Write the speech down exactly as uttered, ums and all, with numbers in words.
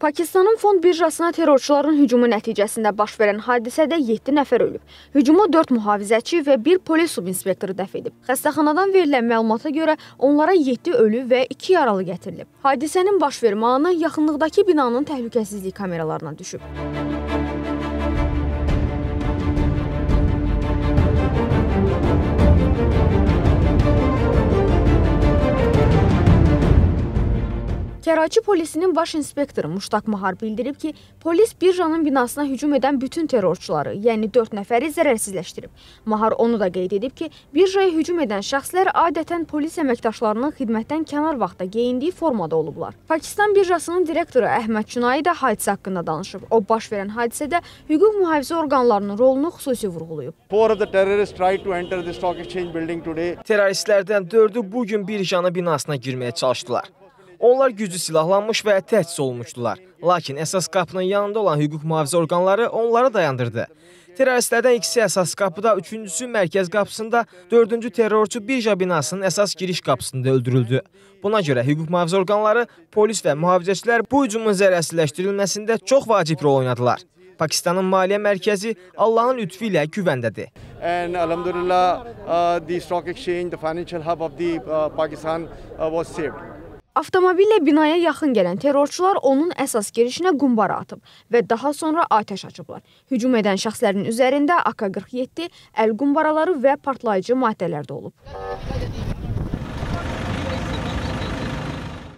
Pakistanın fond birjasına terrorçuların hücumu nəticəsində baş verən hadisədə yeddi nəfər ölüb. Hücumu dörd mühafizəçi və bir polis subinspektoru dəf edib. Xəstəxanadan verilən məlumata görə onlara yeddi ölü və iki yaralı gətirilib. Hadisənin baş vermə anı yaxınlıqdakı binanın təhlükəsizlik kameralarına düşüb. Karachi polisinin baş inspektoru Muştaq Mahar bildirib ki, polis birjanın binasına hücum edən bütün terrorçuları, yəni dörd nəfəri zərərsizləşdirib. Mahar onu da qeyd edib ki, birjaya hücum edən şəxslər adətən polis əməkdaşlarının xidmətdən kənar vaxtda geyindiyi formada olublar. Pakistan birjasının direktoru Əhməd Çünay da hadisə haqqında danışıb. O baş verən hadisədə hüquq mühafizə orqanlarının rolunu xüsusi vurğulayıb. Terroristlərdən dördü bugün birjanın binasına girməyə çalışdılar. Onlar güclü silahlanmış və təchiz olmuşdular. Lakin əsas qapının yanında olan hüquq mühafizə orqanları onları dayandırdı. Terroristlərdən ikisi əsas qapıda, üçüncüsü mərkəz qapısında, dördüncü terrorçu birja binasının əsas giriş qapısında öldürüldü. Buna görə hüquq mühafizə orqanları, polis və mühafizəçilər bu hücumun zərərsizləşdirilməsində çox vacib rol oynadılar. Pakistanın maliyyə mərkəzi Allahın lütfü ilə güvəndədir. And alhamdulillah, the stock exchange, the financial hub of the Pakistan was saved. Avtomobillə binaya yaxın gələn terrorçular onun əsas girişinə qumbara atıb və daha sonra atəş açıblar. Hücum edən şəxslərin üzərində A K qırx yeddi, əl qumbaraları və partlayıcı maddələr də olub.